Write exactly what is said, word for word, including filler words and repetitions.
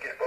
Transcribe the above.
كتير